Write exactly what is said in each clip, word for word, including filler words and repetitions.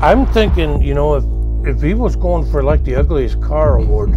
I'm thinking, you know, if if Evo's going for like the ugliest car award,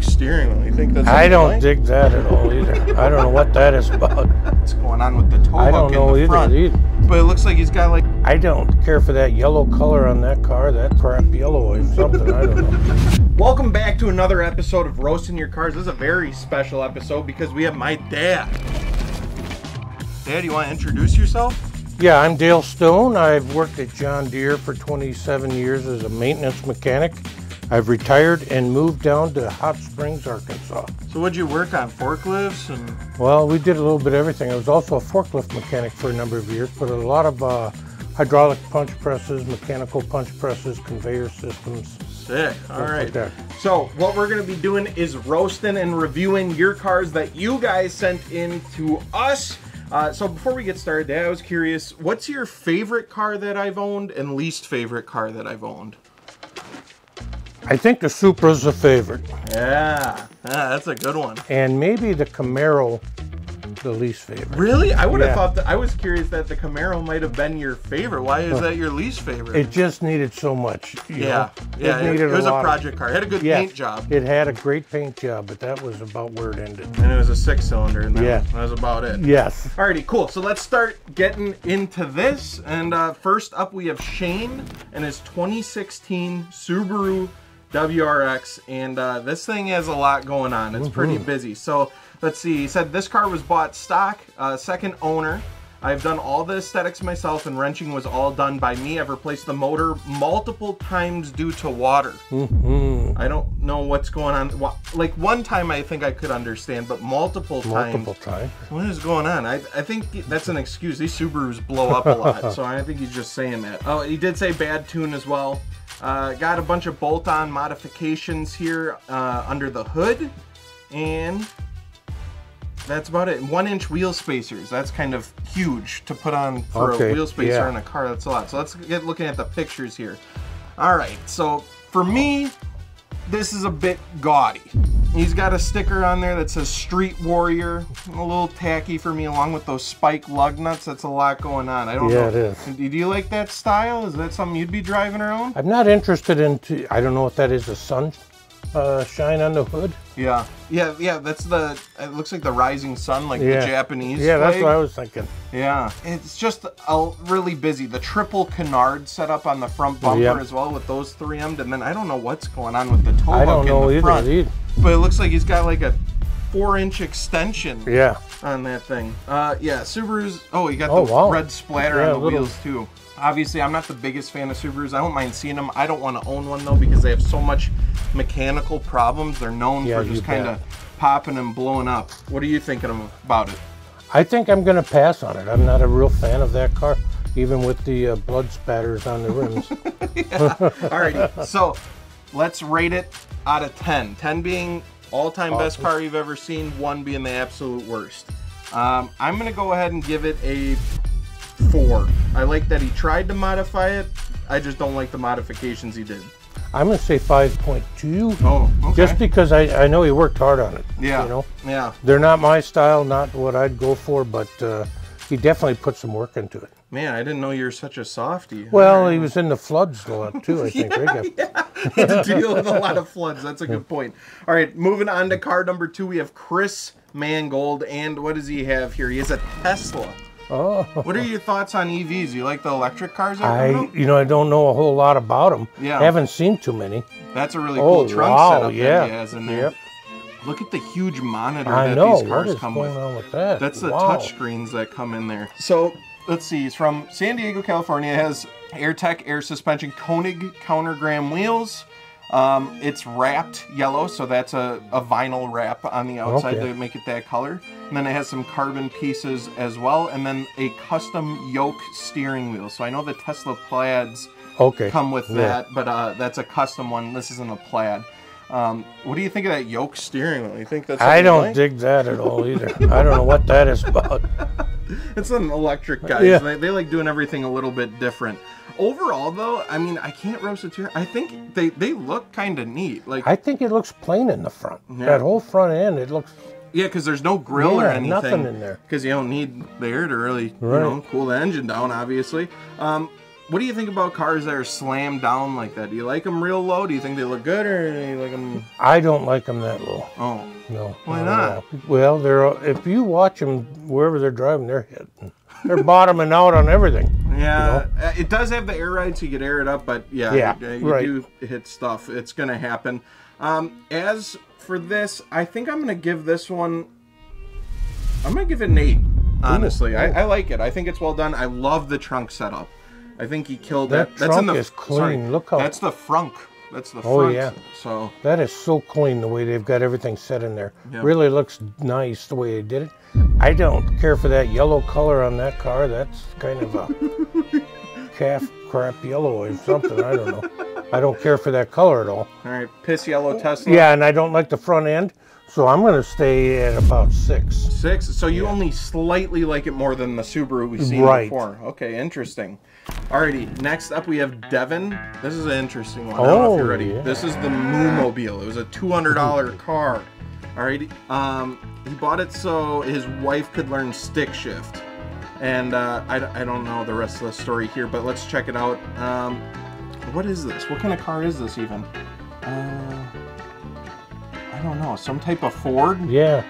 steering wheel, you think that's I don't point? dig that at all either. I don't know what that is about. What's going on with the toe I hook don't know in the either, front? Either. But it looks like he's got like. I don't care for that yellow color on that car. That crap yellow or something. I don't know. Welcome back to another episode of Roasting Your Cars. This is a very special episode because we have my dad. Dad, you want to introduce yourself? Yeah, I'm Dale Stone. I've worked at John Deere for twenty-seven years as a maintenance mechanic. I've retired and moved down to Hot Springs, Arkansas. So what'd you work on, forklifts? And well, we did a little bit of everything. I was also a forklift mechanic for a number of years, but a lot of uh, hydraulic punch presses, mechanical punch presses, conveyor systems. Sick, all right. Like so what we're gonna be doing is roasting and reviewing your cars that you guys sent in to us. Uh, so before we get started, Dad, I was curious, what's your favorite car that I've owned and least favorite car that I've owned? I think the Supra's a favorite. Yeah, yeah, that's a good one. And maybe the Camaro, the least favorite. Really? I would have yeah. thought that, I was curious that the Camaro might have been your favorite. Why is that your least favorite? It just needed so much. You yeah, know? yeah. It, it, it was a, a project of, car. It had a good yeah, paint job. It had a great paint job, but that was about where it ended. And it was a six cylinder, and that, yeah. was, that was about it. Yes. Alrighty, cool. So let's start getting into this. And uh, first up, we have Shane and his twenty sixteen Subaru W R X, and uh, this thing has a lot going on. It's mm-hmm. pretty busy. So let's see, he said this car was bought stock, uh, second owner. I've done all the aesthetics myself and wrenching was all done by me. I've replaced the motor multiple times due to water. Mm-hmm. I don't know what's going on. Like one time I think I could understand, but multiple, multiple times. Time. What is going on? I, I think that's an excuse. These Subarus blow up a lot, so I think he's just saying that. Oh, he did say bad tune as well. Uh, got a bunch of bolt-on modifications here uh, under the hood, and that's about it. One inch wheel spacers, that's kind of huge to put on for okay, a wheel spacer yeah. on a car. That's a lot. So let's get looking at the pictures here. All right, so for me this is a bit gaudy. He's got a sticker on there that says Street Warrior, a little tacky for me, along with those spike lug nuts. That's a lot going on. I don't yeah, know. Yeah, it is. Do you like that style? Is that something you'd be driving around? I'm not interested in, t I don't know what that is, the sun uh, shine on the hood? Yeah. Yeah, yeah, that's the, it looks like the rising sun, like yeah. the Japanese Yeah, flag. That's what I was thinking. Yeah. It's just a, really busy. The triple canard set up on the front bumper yep. as well with those three M'd, and then I don't know what's going on with the toe hook in the front. I don't know either, front. either. But it looks like he's got like a four inch extension yeah. on that thing. Uh, yeah, Subaru's, oh, he got oh, the wow. red splatter yeah, on the little. wheels too. Obviously, I'm not the biggest fan of Subarus. I don't mind seeing them. I don't want to own one though because they have so much mechanical problems. They're known yeah, for just kind of popping and blowing up. What are you thinking about it? I think I'm going to pass on it. I'm not a real fan of that car, even with the uh, blood spatters on the rims. Alrighty, so let's rate it out of ten. ten being all-time awesome. best car you've ever seen, one being the absolute worst. Um, I'm gonna go ahead and give it a four. I like that he tried to modify it. I just don't like the modifications he did. I'm gonna say five point two. Oh, okay. Just because I, I know he worked hard on it. Yeah, you know? yeah. They're not my style, not what I'd go for, but uh, he definitely put some work into it. Man, I didn't know you were such a softie. Well, he was in the floods a lot too, I think. yeah, yeah. He had to deal with a lot of floods. That's a good point. All right, moving on to car number two, we have Chris Mangold. And what does he have here? He has a Tesla. Oh. What are your thoughts on E Vs? You like the electric cars? I, know? You know, I don't know a whole lot about them. Yeah. I haven't seen too many. That's a really cool oh, trunk wow, setup yeah. that he has in there. Yep. Look at the huge monitor I that know. these cars what come is going with. On with that? That's the wow. touch screens that come in there. So let's see, he's from San Diego, California. It has AirTech air suspension, Koenig countergram wheels. Um, it's wrapped yellow, so that's a, a vinyl wrap on the outside okay. to make it that color. And then it has some carbon pieces as well, and then a custom yoke steering wheel. So I know the Tesla Plaids okay. come with yeah. that, but uh, that's a custom one. This isn't a Plaid. Um, what do you think of that yoke steering wheel? You think that's I don't like? dig that at all either. I don't know what that is about. It's an electric guys. Yeah. They, they like doing everything a little bit different. Overall, though, I mean, I can't roast it here. I think they they look kind of neat. Like I think it looks plain in the front. Yeah. That whole front end, it looks. Yeah, because there's no grill yeah, or anything. Nothing in there. Because you don't need the air to really right. you know cool the engine down. Obviously. Um, What do you think about cars that are slammed down like that? Do you like them real low? Do you think they look good, or do you like them? I don't like them that low. Oh. No. Why not? Well, they're if you watch them wherever they're driving, they're hitting. They're bottoming out on everything. Yeah, you know? It does have the air ride, so you get aired up, but yeah, yeah you, you right. do hit stuff. It's going to happen. Um, as for this, I think I'm going to give this one, I'm going to give it an eight, honestly. Ooh, ooh. I, I like it. I think it's well done. I love the trunk setup. I think he killed that it. That trunk is clean. Sorry, Look how that's the frunk. That's the oh, front. Yeah. So that is so clean the way they've got everything set in there. Yep. Really looks nice the way they did it. I don't care for that yellow color on that car. That's kind of a calf crap yellow or something. I don't know. I don't care for that color at all. All right, piss yellow Tesla. Yeah, and I don't like the front end, so I'm going to stay at about six. Six? So you yeah. only slightly like it more than the Subaru we've seen right. before. Okay, interesting. Alrighty, next up we have Devin. This is an interesting one. Oh, I don't know if you're ready. Yeah. This is the Moomobile. It was a two hundred dollar car. Alrighty. Um, he bought it so his wife could learn stick shift. And uh, I, I don't know the rest of the story here, but let's check it out. Um, what is this? What kind of car is this even? Uh, I don't know. Some type of Ford? Yeah.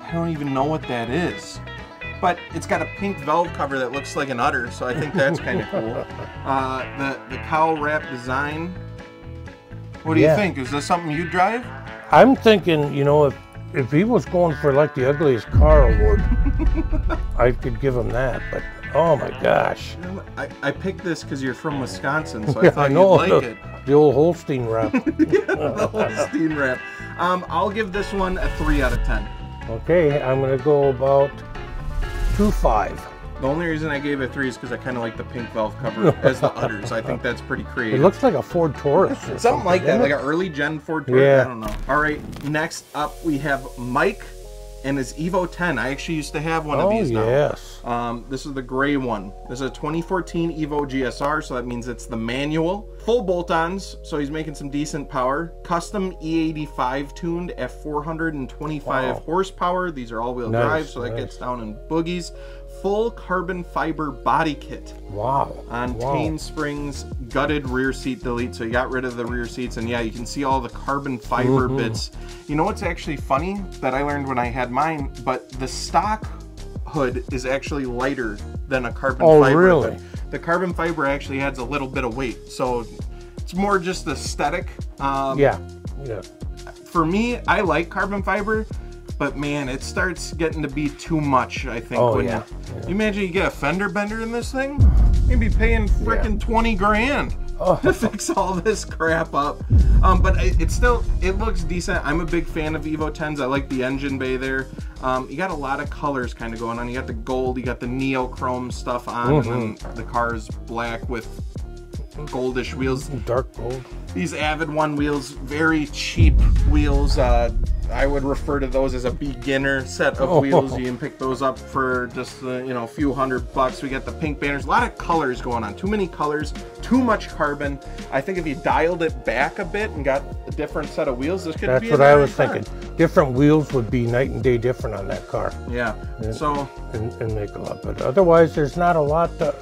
I don't even know what that is. But it's got a pink valve cover that looks like an udder, so I think that's kind of cool. Uh, the, the cowl wrap design. What do yeah. you think? Is this something you drive? I'm thinking, you know, if, if he was going for like the ugliest car award, I could give him that, but oh my gosh. I, I picked this because you're from Wisconsin, so I yeah, thought I know, you'd like the, it. The old Holstein wrap. Yeah, the Holstein wrap. Um, I'll give this one a three out of ten. Okay, I'm going to go about... two five. The only reason I gave it three is because I kind of like the pink valve cover as the udders. I think that's pretty creative. It looks like a Ford Taurus. Something, something like that, it? Like an early gen Ford Taurus. Yeah. I don't know. All right, next up we have Mike and his Evo ten. I actually used to have one oh, of these now. Yes. Um, this is the gray one. This is a twenty fourteen Evo G S R, so that means it's the manual. Full bolt-ons, so he's making some decent power. Custom E eighty-five tuned at four hundred twenty-five wow. horsepower. These are all-wheel nice, drive, so that nice. gets down in boogies. Full carbon fiber body kit. Wow. On wow. Tane Springs, gutted rear seat delete, so you got rid of the rear seats, and yeah, you can see all the carbon fiber mm-hmm. bits. You know what's actually funny that I learned when I had mine, but the stock hood is actually lighter than a carbon oh, fiber. Oh, really? Hood. The carbon fiber actually adds a little bit of weight, so it's more just aesthetic. Um, yeah, yeah. For me, I like carbon fiber, but man, it starts getting to be too much, I think. Oh, when yeah. You, yeah. you imagine you get a fender bender in this thing? You'd be paying frickin' yeah. twenty grand oh. to fix all this crap up. Um, but it, it still, it looks decent. I'm a big fan of Evo tens. I like the engine bay there. Um, you got a lot of colors kind of going on. You got the gold, you got the neochrome stuff on, mm-hmm. and then the car is black with goldish wheels. Dark gold. These Avid One wheels, very cheap wheels. Uh, I would refer to those as a beginner set of oh. wheels. You can pick those up for just uh, you know, a few hundred bucks. We got the pink banners, a lot of colors going on. Too many colors, too much carbon. I think if you dialed it back a bit and got a different set of wheels, this could That's be That's what I was car. thinking. Different wheels would be night and day different on that car. Yeah. And, so and, and make a lot, but otherwise there's not a lot to.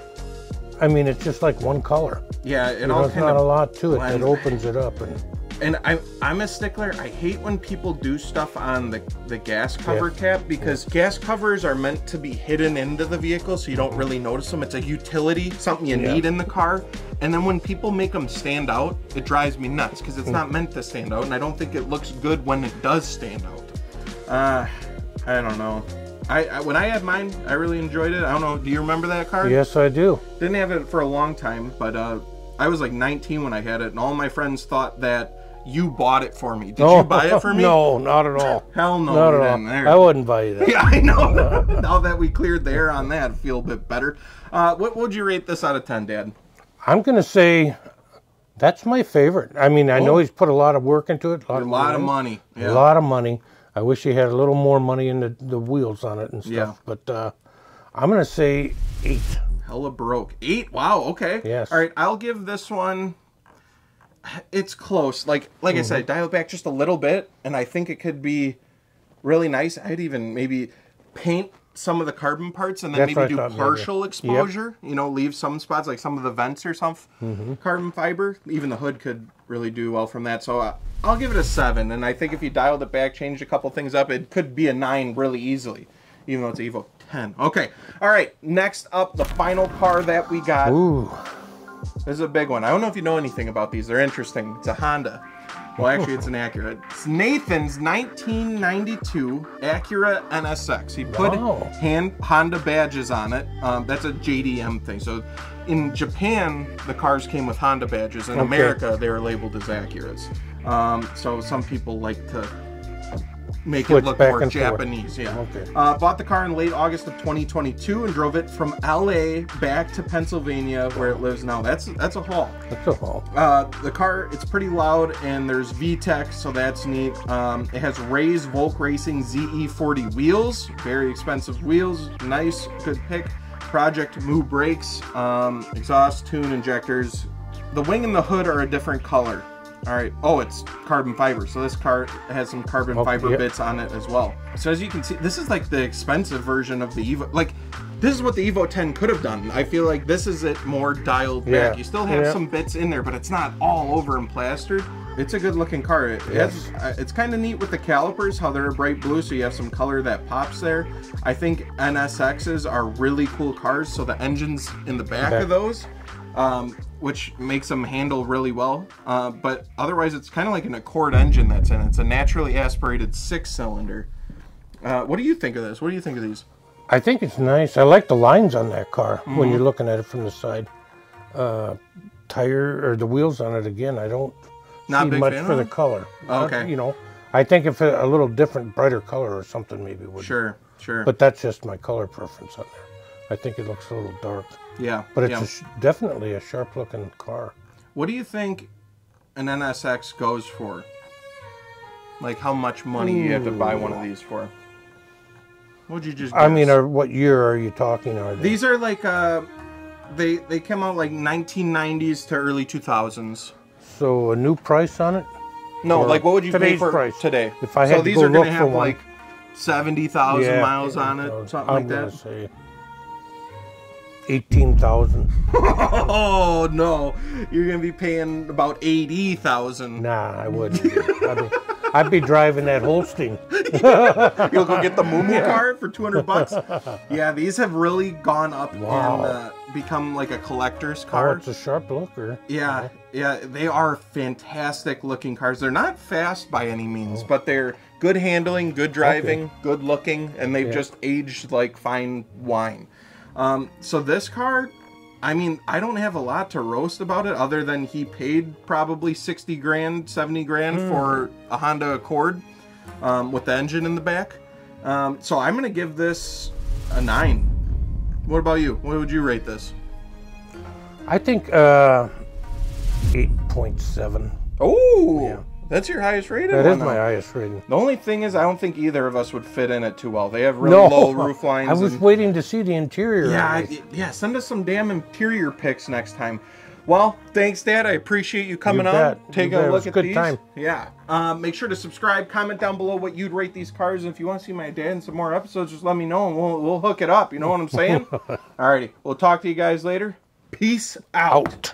I mean, it's just like one color. Yeah, it you all know, kind there's not of a lot to it blend. That opens it up and. And I, I'm a stickler. I hate when people do stuff on the, the gas cover yeah. cap, because yeah. gas covers are meant to be hidden into the vehicle so you don't really notice them. It's a utility, something you yeah. need in the car. And then when people make them stand out, it drives me nuts, because it's mm. not meant to stand out. And I don't think it looks good when it does stand out. Uh, I don't know. I, I when I had mine, I really enjoyed it. I don't know. Do you remember that car? Yes, I do. Didn't have it for a long time, but uh, I was like nineteen when I had it. And all my friends thought that you bought it for me. Did no. you buy it for me? No, not at all. Hell no. Not at all. There. I wouldn't buy you that. Yeah, I know. Now that we cleared the air on that, I feel a bit better. Uh, what would you rate this out of ten, Dad? I'm going to say that's my favorite. I mean, I oh. know he's put a lot of work into it. A lot, a of, lot of money. Yeah. A lot of money. I wish he had a little more money in the, the wheels on it and stuff. Yeah. But uh, I'm going to say eight. Hella broke. Eight? Wow, okay. Yes. All right, I'll give this one... It's close. Like like mm-hmm. I said, dial it back just a little bit, and I think it could be really nice. I'd even maybe paint some of the carbon parts and then That's maybe do partial maybe. exposure, yep. you know, leave some spots like some of the vents or something, mm-hmm. carbon fiber. Even the hood could really do well from that. So uh, I'll give it a seven. And I think if you dialed it back, changed a couple things up, it could be a nine really easily, even though it's Evo ten. Okay. All right. Next up, the final car that we got. Ooh. This is a big one. I don't know if you know anything about these. They're interesting. It's a Honda. Well, actually, it's an Acura. It's Nathan's nineteen ninety-two Acura N S X. He put wow. hand Honda badges on it. Um, that's a J D M thing. So in Japan, the cars came with Honda badges. In okay. America, they were labeled as Acuras. Um, so some people like to make Switch it look more Japanese. Forward. Yeah. Okay. Uh, bought the car in late August of twenty twenty-two and drove it from L A back to Pennsylvania, where it lives now. That's that's a haul. That's a haul. Uh, the car, it's pretty loud, and there's V TEC, so that's neat. Um, it has Ray's Volk Racing Z E forty wheels, very expensive wheels. Nice, good pick. Project Moo brakes, um, exhaust, tune, injectors. The wing and the hood are a different color. All right. Oh, it's carbon fiber. So this car has some carbon oh, fiber yep. bits on it as well. So as you can see, this is like the expensive version of the Evo. Like, this is what the Evo ten could have done. I feel like this is it more dialed yeah. back. You still have yeah. some bits in there, but it's not all over and plastered. It's a good looking car. It yes. has, it's kind of neat with the calipers, how they're bright blue, so you have some color that pops there. I think N S X's are really cool cars. So the engines in the back okay. of those. Um, which makes them handle really well, uh, but otherwise it's kind of like an Accord engine that's in it. It's a naturally aspirated six-cylinder. Uh, what do you think of this? What do you think of these? I think it's nice. I like the lines on that car mm-hmm. when you're looking at it from the side. Uh, tire or the wheels on it again. I don't Not see much for the color. Oh, okay, I, you know, I think if a little different, brighter color or something maybe would. Sure, sure. But that's just my color preference on there. I think it looks a little dark. Yeah. But it's yeah. a sh definitely a sharp looking car. What do you think an N S X goes for? Like how much money Ooh. you have to buy one of these for? What would you just guess? I mean, are, what year are you talking? Are they? These are like, uh, they, they came out like nineteen nineties to early two thousands. So a new price on it? No, or like what would you pay for price? today? If I had so these to go are going to have like seventy thousand yeah, miles on it, something I'm like that? Say eighteen thousand. Oh no, you're gonna be paying about eighty thousand. Nah, I wouldn't. I'd, be, I'd be driving that Holstein. Yeah. You'll go get the Moomoo yeah. car for two hundred bucks. Yeah, these have really gone up wow. and uh, become like a collector's car. Oh, it's a sharp looker. Yeah, yeah, yeah, they are fantastic looking cars. They're not fast by any means, oh. but they're good handling, good driving, okay. good looking, and they've yeah. just aged like fine wine. Um, so this car, I mean, I don't have a lot to roast about it other than he paid probably sixty grand, seventy grand mm. for a Honda Accord um, with the engine in the back. Um, so I'm going to give this a nine. What about you? What would you rate this? I think uh, eight point seven. Oh, yeah. That's your highest rated one? That is my highest rating. The only thing is I don't think either of us would fit in it too well. They have really no. low roof lines. I was and... waiting to see the interior. Yeah, I, yeah, send us some damn interior pics next time. Well, thanks, Dad. I appreciate you coming you on, taking a look at good these. Time. Yeah. Um, make sure to subscribe. Comment down below what you'd rate these cars. And if you want to see my dad in some more episodes, just let me know and we'll, we'll hook it up. You know what I'm saying? Alrighty. We'll talk to you guys later. Peace out. out.